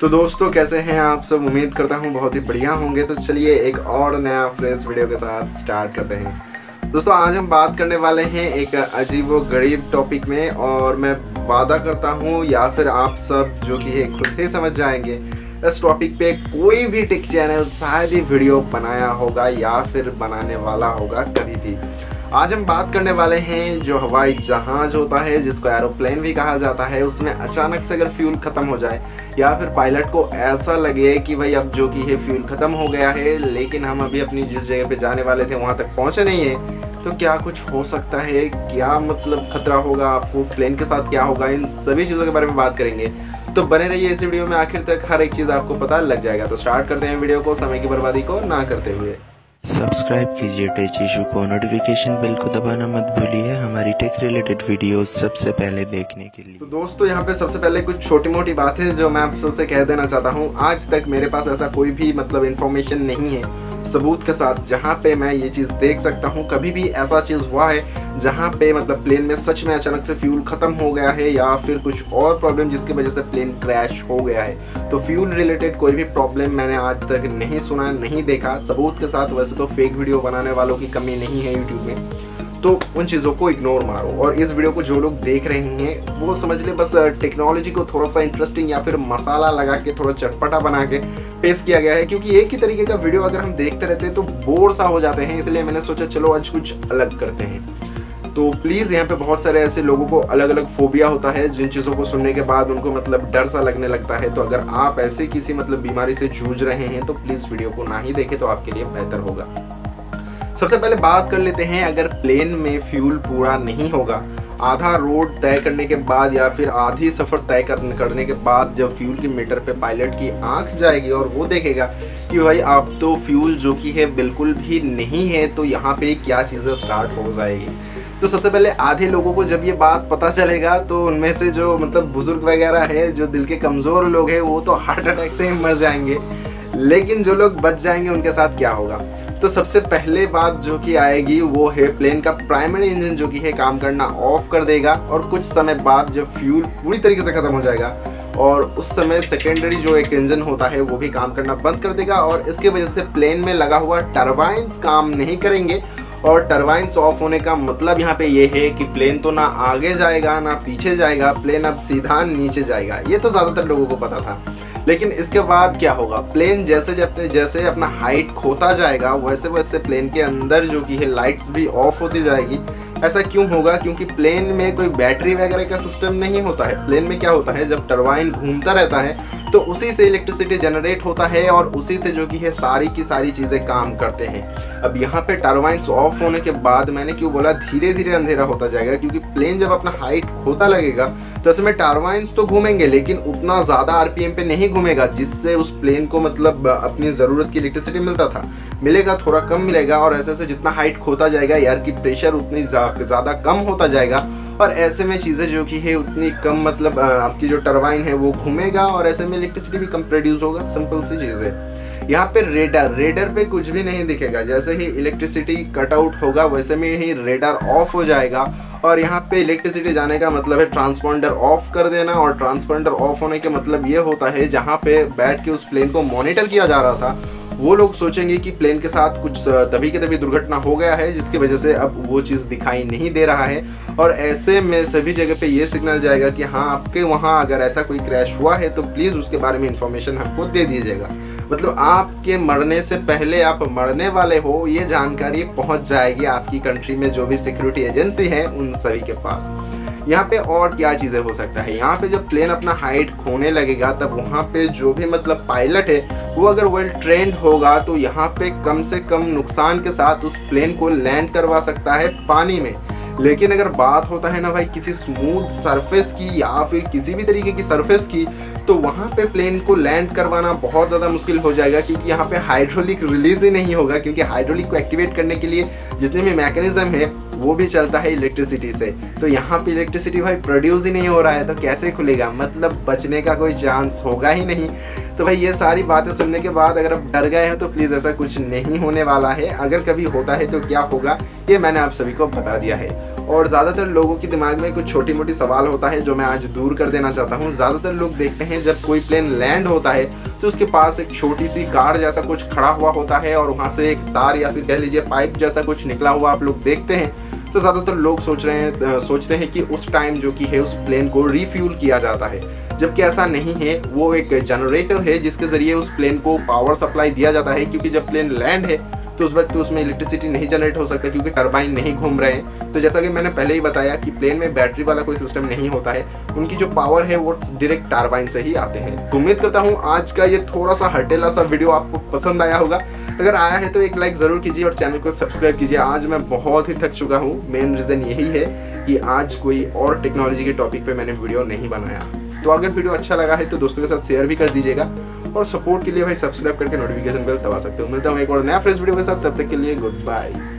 तो दोस्तों कैसे हैं आप सब, उम्मीद करता हूं बहुत ही बढ़िया होंगे। तो चलिए एक और नया फ्रेश वीडियो के साथ स्टार्ट करते हैं। दोस्तों आज हम बात करने वाले हैं एक अजीबोगरीब टॉपिक में, और मैं वादा करता हूं या फिर आप सब जो कि है खुद ही समझ जाएंगे इस टॉपिक पे कोई भी टेक चैनल शायद ही वीडियो बनाया होगा या फिर बनाने वाला होगा कभी भी। आज हम बात करने वाले हैं जो हवाई जहाज़ होता है जिसको एरोप्लेन भी कहा जाता है, उसमें अचानक से अगर फ्यूल ख़त्म हो जाए या फिर पायलट को ऐसा लगे कि भाई अब जो कि है फ्यूल ख़त्म हो गया है लेकिन हम अभी अपनी जिस जगह पे जाने वाले थे वहाँ तक पहुँचे नहीं हैं, तो क्या कुछ हो सकता है, क्या मतलब खतरा होगा आपको, प्लेन के साथ क्या होगा, इन सभी चीज़ों के बारे में बात करेंगे। तो बने रहिए इस वीडियो में, आखिर तक हर एक चीज़ आपको पता लग जाएगा। तो स्टार्ट करते हैं वीडियो को समय की बर्बादी को ना करते हुए। सब्सक्राइब कीजिए टेक इशू को, नोटिफिकेशन बेल को दबाना मत भूलिए हमारी टेक रिलेटेड वीडियोस सबसे पहले देखने के लिए। तो दोस्तों यहाँ पे सबसे पहले कुछ छोटी मोटी बात है जो मैं आप सबसे कह देना चाहता हूँ। आज तक मेरे पास ऐसा कोई भी मतलब इन्फॉर्मेशन नहीं है सबूत के साथ जहाँ पे मैं ये चीज़ देख सकता हूँ कभी भी ऐसा चीज़ हुआ है जहाँ पे मतलब प्लेन में सच में अचानक से फ्यूल ख़त्म हो गया है या फिर कुछ और प्रॉब्लम जिसकी वजह से प्लेन क्रैश हो गया है। तो फ्यूल रिलेटेड कोई भी प्रॉब्लम मैंने आज तक नहीं सुना, नहीं देखा सबूत के साथ। वैसे तो फेक वीडियो बनाने वालों की कमी नहीं है यूट्यूब में, तो उन चीज़ों को इग्नोर मारो। और इस वीडियो को जो लोग देख रहे हैं वो समझ ले बस टेक्नोलॉजी को थोड़ा सा इंटरेस्टिंग या फिर मसाला लगा के थोड़ा चटपटा बना के पेश किया गया है, क्योंकि एक ही तरीके का वीडियो अगर हम देखते रहते हैं तो बोर सा हो जाते हैं, इसलिए मैंने सोचा चलो आज कुछ अलग करते हैं। तो प्लीज़ यहाँ पे बहुत सारे ऐसे लोगों को अलग अलग फोबिया होता है जिन चीज़ों को सुनने के बाद उनको मतलब डर सा लगने लगता है। तो अगर आप ऐसे किसी मतलब बीमारी से जूझ रहे हैं तो प्लीज़ वीडियो को ना ही देखें तो आपके लिए बेहतर होगा। सबसे पहले बात कर लेते हैं, अगर प्लेन में फ्यूल पूरा नहीं होगा, आधा रोड तय करने के बाद या फिर आधी सफ़र तय करने के बाद जब फ्यूल की मीटर पे पायलट की आंख जाएगी और वो देखेगा कि भाई अब तो फ्यूल जो कि है बिल्कुल भी नहीं है, तो यहाँ पे क्या चीज़ें स्टार्ट हो जाएगी। तो सबसे पहले आधे लोगों को जब ये बात पता चलेगा तो उनमें से जो मतलब बुज़ुर्ग वगैरह है, जो दिल के कमज़ोर लोग हैं, वो तो हार्ट अटैक से ही मर जाएंगे, लेकिन जो लोग बच जाएंगे उनके साथ क्या होगा। तो सबसे पहले बात जो कि आएगी वो है प्लेन का प्राइमरी इंजन जो कि है काम करना ऑफ कर देगा, और कुछ समय बाद जब फ्यूल पूरी तरीके से ख़त्म हो जाएगा और उस समय सेकेंडरी जो एक इंजन होता है वो भी काम करना बंद कर देगा, और इसके वजह से प्लेन में लगा हुआ टरबाइंस काम नहीं करेंगे। और टरबाइंस ऑफ होने का मतलब यहाँ पे ये है कि प्लेन तो ना आगे जाएगा ना पीछे जाएगा, प्लेन अब सीधा नीचे जाएगा। ये तो ज़्यादातर लोगों को पता था, लेकिन इसके बाद क्या होगा, प्लेन जैसे जैसे अपना हाइट खोता जाएगा वैसे वैसे प्लेन के अंदर जो कि है लाइट्स भी ऑफ होती जाएगी। ऐसा क्यों होगा, क्योंकि प्लेन में कोई बैटरी वगैरह का सिस्टम नहीं होता है। प्लेन में क्या होता है, जब टरबाइन घूमता रहता है तो उसी से इलेक्ट्रिसिटी जनरेट होता है और उसी से जो कि है सारी की सारी चीज़ें काम करते हैं। अब यहाँ पे टरबाइंस ऑफ होने के बाद मैंने क्यों बोला धीरे धीरे अंधेरा होता जाएगा, क्योंकि प्लेन जब अपना हाइट खोता लगेगा तो इसमें टरबाइंस तो घूमेंगे लेकिन उतना ज़्यादा आरपीएम पे नहीं घूमेगा जिससे उस प्लेन को मतलब अपनी ज़रूरत की इलेक्ट्रिसिटी मिलेगा, थोड़ा कम मिलेगा। और ऐसे ऐसे जितना हाइट खोता जाएगा एयर की प्रेशर उतनी ज़्यादा कम होता जाएगा, और ऐसे में चीज़ें जो कि है उतनी कम मतलब आपकी जो टरबाइन है वो घूमेगा और ऐसे में इलेक्ट्रिसिटी भी कम प्रोड्यूस होगा। सिंपल सी चीज़ है। यहाँ पे रेडर पे कुछ भी नहीं दिखेगा, जैसे ही इलेक्ट्रिसिटी कट आउट होगा वैसे में ही रेडर ऑफ हो जाएगा। और यहाँ पे इलेक्ट्रिसिटी जाने का मतलब है ट्रांसपोंडर ऑफ कर देना, और ट्रांसपोंडर ऑफ होने के मतलब ये होता है जहाँ पे बैठ के उस प्लेन को मॉनिटर किया जा रहा था वो लोग सोचेंगे कि प्लेन के साथ कुछ दबी के दबी दुर्घटना हो गया है जिसकी वजह से अब वो चीज़ दिखाई नहीं दे रहा है, और ऐसे में सभी जगह पे ये सिग्नल जाएगा कि हाँ आपके वहाँ अगर ऐसा कोई क्रैश हुआ है तो प्लीज़ उसके बारे में इंफॉर्मेशन हमको दे दीजिएगा। मतलब आपके मरने से पहले आप मरने वाले हो ये जानकारी पहुँच जाएगी आपकी कंट्री में जो भी सिक्योरिटी एजेंसी है उन सभी के पास। यहाँ पे और क्या चीज़ें हो सकता है, यहाँ पे जब प्लेन अपना हाइट खोने लगेगा तब वहाँ पे जो भी मतलब पायलट है वो अगर वेल ट्रेंड होगा तो यहाँ पे कम से कम नुकसान के साथ उस प्लेन को लैंड करवा सकता है पानी में। लेकिन अगर बात होता है ना भाई किसी स्मूथ सरफेस की या फिर किसी भी तरीके की सरफेस की, तो वहाँ पे प्लेन को लैंड करवाना बहुत ज़्यादा मुश्किल हो जाएगा, क्योंकि यहाँ पे हाइड्रोलिक रिलीज ही नहीं होगा, क्योंकि हाइड्रोलिक को एक्टिवेट करने के लिए जितने भी मैकेनिज्म है वो भी चलता है इलेक्ट्रिसिटी से। तो यहाँ पे इलेक्ट्रिसिटी भाई प्रोड्यूस ही नहीं हो रहा है तो कैसे खुलेगा, मतलब बचने का कोई चांस होगा ही नहीं। तो भाई ये सारी बातें सुनने के बाद अगर आप डर गए हैं तो प्लीज़ ऐसा कुछ नहीं होने वाला है। अगर कभी होता है तो क्या होगा ये मैंने आप सभी को बता दिया है। और ज़्यादातर लोगों के दिमाग में कुछ छोटी मोटी सवाल होता है जो मैं आज दूर कर देना चाहता हूँ। ज़्यादातर लोग देखते हैं जब कोई प्लेन लैंड होता है तो उसके पास एक छोटी सी कार जैसा कुछ खड़ा हुआ होता है और वहाँ से एक तार या फिर कह लीजिए पाइप जैसा कुछ निकला हुआ आप लोग देखते हैं। तो ज़्यादातर लोग सोचते हैं कि उस टाइम जो कि है उस प्लेन को रिफ्यूल किया जाता है, जबकि ऐसा नहीं है। वो एक जनरेटर है जिसके ज़रिए उस प्लेन को पावर सप्लाई दिया जाता है, क्योंकि जब प्लेन लैंड है तो उस वक्त उसमें इलेक्ट्रिसिटी नहीं जनरेट हो सकता क्योंकि टरबाइन नहीं घूम रहे हैं। तो जैसा कि मैंने पहले ही बताया कि प्लेन में बैटरी वाला कोई सिस्टम नहीं होता है, उनकी जो पावर है वो डायरेक्ट टरबाइन से ही आते हैं। उम्मीद करता हूँ आज का ये थोड़ा सा हटेला सा वीडियो आपको पसंद आया होगा। अगर आया है तो एक लाइक ज़रूर कीजिए और चैनल को सब्सक्राइब कीजिए। आज मैं बहुत ही थक चुका हूँ। मेन रीज़न यही है कि आज कोई और टेक्नोलॉजी के टॉपिक पर मैंने वीडियो नहीं बनाया। तो अगर वीडियो अच्छा लगा है तो दोस्तों के साथ शेयर भी कर दीजिएगा और सपोर्ट के लिए भाई सब्सक्राइब करके नोटिफिकेशन बेल दबा सकते हो। मिलता हूँ एक और नया फ्रेश वीडियो के साथ, तब तक के लिए गुड बाय।